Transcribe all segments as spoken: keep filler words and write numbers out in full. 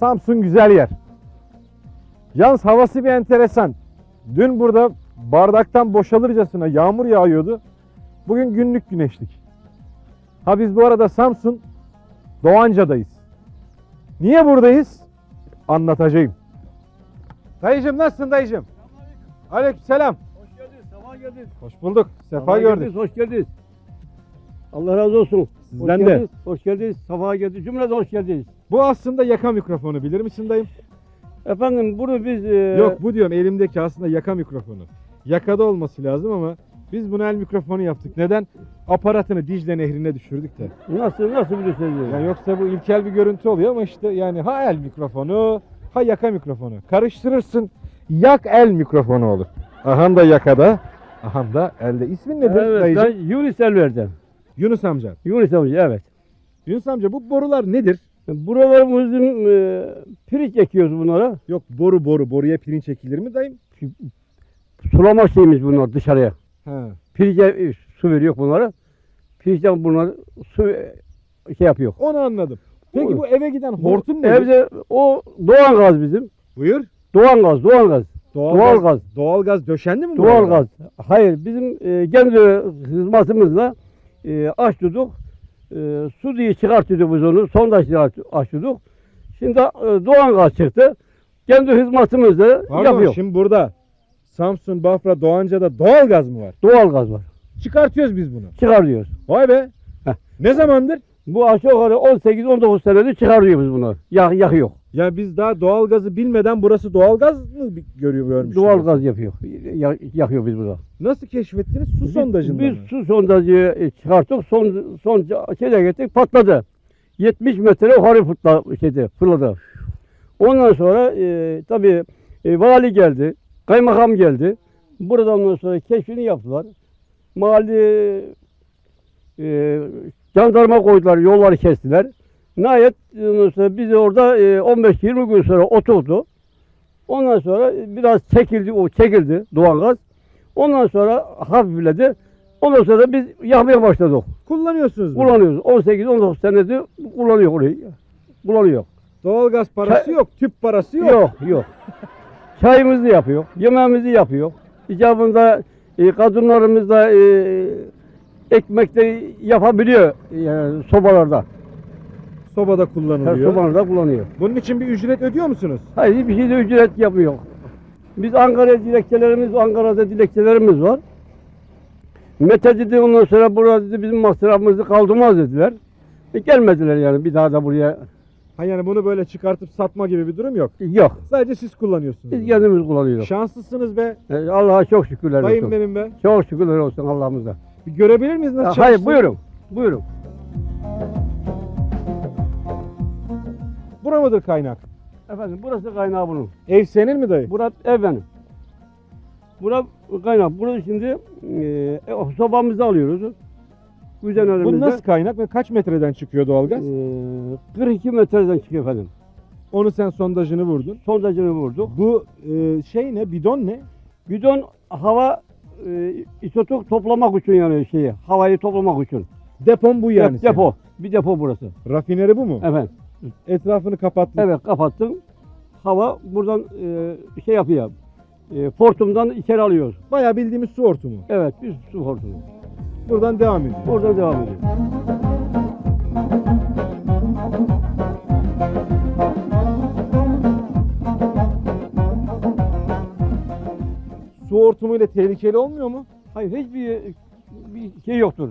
Samsun güzel yer. Yalnız havası bir enteresan. Dün burada bardaktan boşalırcasına yağmur yağıyordu. Bugün günlük güneşlik. Ha biz bu arada Samsun Doğanca'dayız. Niye buradayız? Anlatacağım. Dayıcım nasılsın dayıcım? Aleykümselam. Hoş geldiniz. Sefa geldiniz. Hoş bulduk. Sefa Sefa gördük. Hoş geldiniz. Allah razı olsun. Sizden hoş de. Geldiniz, hoş geldiniz. Sefa geldiniz. Cümleden hoş geldiniz. Bu aslında yaka mikrofonu. Bilir misin dayım? Efendim bunu biz... E... Yok bu diyorum elimdeki aslında yaka mikrofonu. Yakada olması lazım ama biz bunu el mikrofonu yaptık. Neden? Aparatını Dicle Nehri'ne düşürdük de. Nasıl? Nasıl bilirsiniz? Yani yoksa bu ilkel bir görüntü oluyor ama işte yani ha el mikrofonu ha yaka mikrofonu. Karıştırırsın. Yak el mikrofonu olur. Aham da yakada, aham da elde. İsmin nedir evet, dayıcım? Ben Yunus Elver'den. Yunus amca. Yunus amca evet. Yunus amca bu borular nedir? Buralarımızın e, pirinç ekiyoruz bunlara. Yok boru boru. Boruya pirinç ekilir mi dayım? Sulama şeyimiz bunlar dışarıya. He. Pirinçe su veriyor bunlara. Pirinçten bunlar su şey yapıyor. Onu anladım. Peki o, bu eve giden hortum ne? Evde o doğal gaz bizim. Buyur. Doğal gaz, doğal gaz. Doğal, doğal gaz. gaz. Doğal gaz döşendi mi? Doğal gaz. Hayır, bizim e, kendi hizmatımızla e, açtık. E, su diye çıkarttık biz onu. Sonda açtık. Şimdi e, doğal gaz çıktı. Kendi hizmatımızla pardon, yapıyor. Şimdi burada Samsun, Bafra, Doğanca'da doğal gaz mı var? Doğal gaz var. Çıkartıyoruz biz bunu. Çıkarıyoruz. Vay be. Heh. Ne zamandır? Bu aşağı yukarı on sekiz on dokuz senedir çıkarıyoruz bunları. Yak, yak yok. Ya biz daha doğalgazı bilmeden burası doğalgaz mı görüyor görmüş? Doğalgaz yapıyor. Yakıyor biz burada. Nasıl keşfettiniz? Su sondajında Biz, biz su sondajı çıkarttık. Son, son şeyde gittik patladı. yetmiş metre yukarı fırladı, şeyde, fırladı. Ondan sonra e, tabii e, vali geldi. Kaymakam geldi. Buradan ondan sonra keşfini yaptılar. Mahalle e, jandarma koydular. Yolları kestiler. Nihayet biz orada on beş yirmi gün sonra oturdu. Ondan sonra biraz çekildi, o çekildi doğalgaz. Ondan sonra hafifledi. Ondan sonra biz yakmaya başladık. Kullanıyorsunuz mu? Kullanıyoruz. on sekiz on dokuz senedir kullanıyor orayı. Kullanıyor. Doğalgaz parası Çay... yok, tüp parası yok. Yok, yok. Çayımızı yapıyor, yemeğimizi yapıyor. İcabında kadınlarımız da e, ekmekte yapabiliyor yani sobalarda. Sobada kullanılıyor. Sobada kullanıyor. Bunun için bir ücret ödüyor musunuz? Hayır, hiçbir şeyde ücret yapmıyor. Biz Ankara'ya dilekçelerimiz, Ankara'da dilekçelerimiz var. Mete dedi ondan sonra burada dedi bizim masrafımızı kaldırmaz dediler. E gelmediler yani bir daha da buraya. Ha yani bunu böyle çıkartıp satma gibi bir durum yok. Yok. Sadece siz kullanıyorsunuz. Biz kendimiz kullanıyoruz. Şanslısınız be. E, Allah'a çok şükürler olsun. Dayım benim be. Çok şükürler olsun Allah'ımıza. Bir görebilir miyiz nasıl çalıştığını? Hayır, buyurun. Buyurun. Bura mıdır kaynak? Efendim burası kaynağı bunun. Ev senin mi dayı? Burası ev benim. Burası kaynak. Burası şimdi e, sobamızı alıyoruz. Güzenerimizde. Bu nasıl kaynak ve kaç metreden çıkıyor doğalgaz? E, kırk iki metreden çıkıyor efendim. Onu sen sondajını vurdun. Sondajını vurduk. Bu e, şey ne? Bidon ne? Bidon hava e, isotok toplamak için yani şeyi. Havayı toplamak için. Depon bu yani. Dep, depo. Bir depo burası. Rafineri bu mu? Evet. Etrafını kapattın. Evet kapattım. Hava buradan e, şey yapıyor. E, hortumdan içeri alıyoruz. Bayağı bildiğimiz su hortumu. Evet bir su hortumu. Buradan devam ediyor. Buradan devam ediyor. Su hortumuyla tehlikeli olmuyor mu? Hayır hiçbir bir şey yoktur.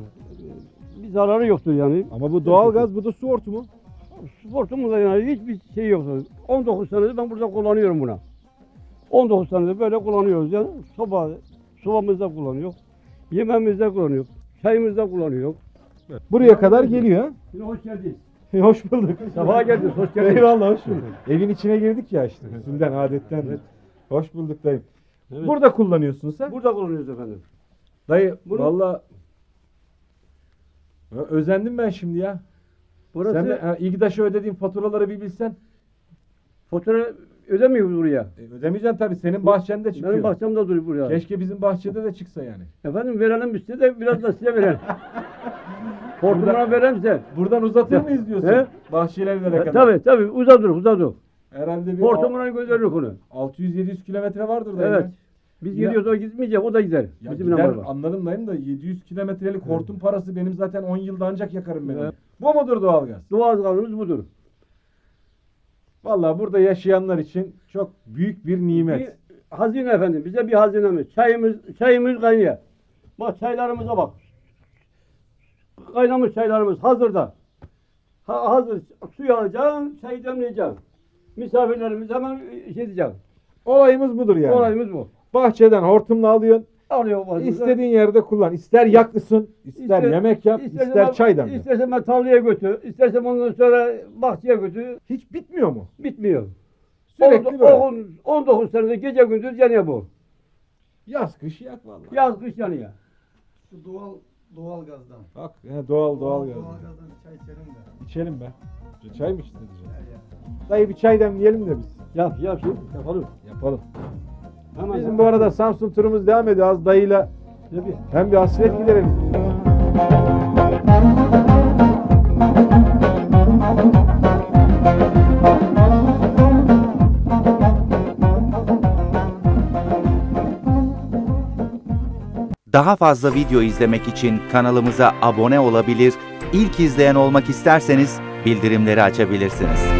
Bir zararı yoktur yani. Ama bu doğalgaz bu da su hortumu. Sportumuzda yani hiçbir şey yok. on dokuz senedir ben burada kullanıyorum buna. on dokuz senedir böyle kullanıyoruz. Yani soba, sobamızda kullanıyor. Yemeğimizde kullanıyor. Çayımızda kullanıyor. Evet. Buraya ya, kadar geliyor. Yine hoş geldiniz. Hoş bulduk. Sabaha geldiniz. Hoş geldiniz. Eyvallah hoş bulduk. Evin içine girdik ya işte. Üstünden adetten. Evet. Hoş bulduk dayım. Evet. Burada kullanıyorsun sen. Burada kullanıyoruz efendim. Dayı bunu... Valla özendim ben şimdi ya. Burası, sen de İGDAŞ'a ödediğin faturaları bir bilsen. Fatura ödemiyoruz buraya. E, ödemeyeceksin tabii. Senin bahçende çıkıyor. Benim bahçemde duruyor buraya. Keşke bizim bahçede de çıksa yani. Efendim verelim üstüne de biraz da size verelim. Hortumdan verelim size. Buradan uzatır mıyız diyorsun? He? Bahçelere kadar. E, tabii tabii uzatır uzatır. Herhalde bir hortumuna gönderir onu. altı yüz yedi yüz kilometre vardır da. Evet. Yani. Biz gidiyoruz, o gitmeyecek, o da gider. Ya bizim gider, anladım dayım da yedi yüz kilometrelik hortum evet. parası benim zaten on yılda ancak yakarım benim. Evet. Bu mudur doğalgaz? Doğalgazımız budur. Vallahi burada yaşayanlar için çok büyük bir nimet. Bir hazine efendim, bize bir hazinemiz. Çayımız, çayımız kaynıyor. Bak çaylarımıza bak. Kaynamış çaylarımız hazırda. Ha, hazır. Suyu alacağım, çayı demleyeceğim. Misafirlerimiz hemen şey diyeceğim. Olayımız budur yani. Olayımız bu. Bahçeden hortumla alıyorsun. Alıyor İstediğin yerde kullan. İster yak ısın, ister, ister yemek yap, ister çay demle. İstersen ben tarlaya götür, istersen ondan sonra bahçeye götür. Hiç bitmiyor mu? Bitmiyor. Sürekli böyle. on dokuz senede gece gündüz yanıyor bu. Yaz kış yak vallahi. Yaz kış yanıyor. Şu doğal doğal gazdan. Bak he, doğal doğal gazdan. Doğal gazdan çay içelim de. İçelim be. Çay mı içtin diyeceğim? Dayı bir çay demleyelim de biz. Yap yap şimdi yapalım. Yapalım. Tamam, bizim tamam. Bu arada Samsun turumuz devam ediyor. Az dayıyla hem bir hasret giderelim. Daha fazla video izlemek için kanalımıza abone olabilir, ilk izleyen olmak isterseniz bildirimleri açabilirsiniz.